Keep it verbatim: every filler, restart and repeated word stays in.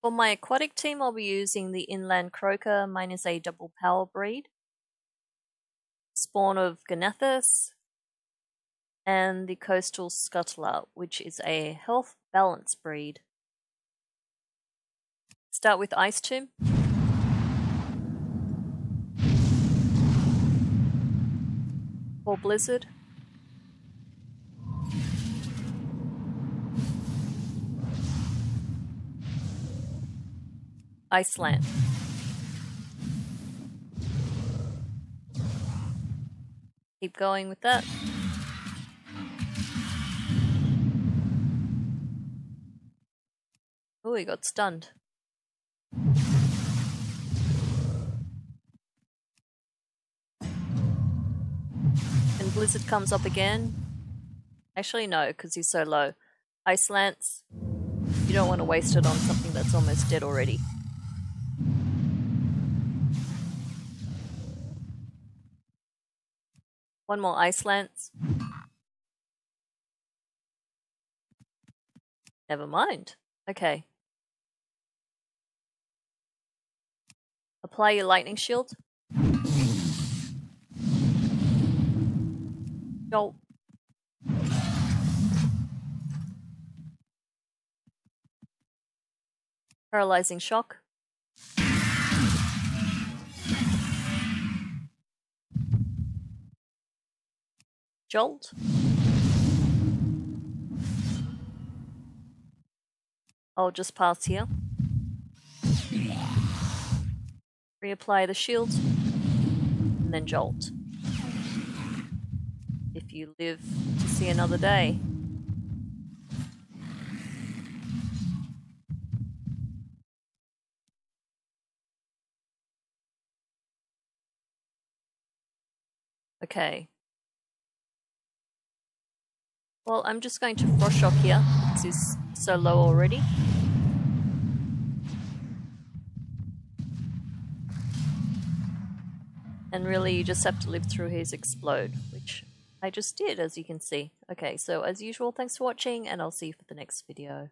For my aquatic team, I'll be using the Inland Croaker, mine is a double power breed, spawn of Ganethus, and the Coastal Scuttler, which is a health balance breed. Start with Ice Tomb. For Blizzard. Ice Lance. Keep going with that. Oh, he got stunned. And Blizzard comes up again. Actually, no, because he's so low. Ice Lance. You don't want to waste it on something that's almost dead already. One more Ice Lance. Never mind. Okay. Apply your lightning shield. Jolt. Paralyzing Shock. Jolt. I'll just pass here. Reapply the shield, and then jolt. If you live to see another day. Okay. Well, I'm just going to Frost Shock here, because he's so low already. And really, you just have to live through his explode, which I just did, as you can see. Okay, so as usual, thanks for watching, and I'll see you for the next video.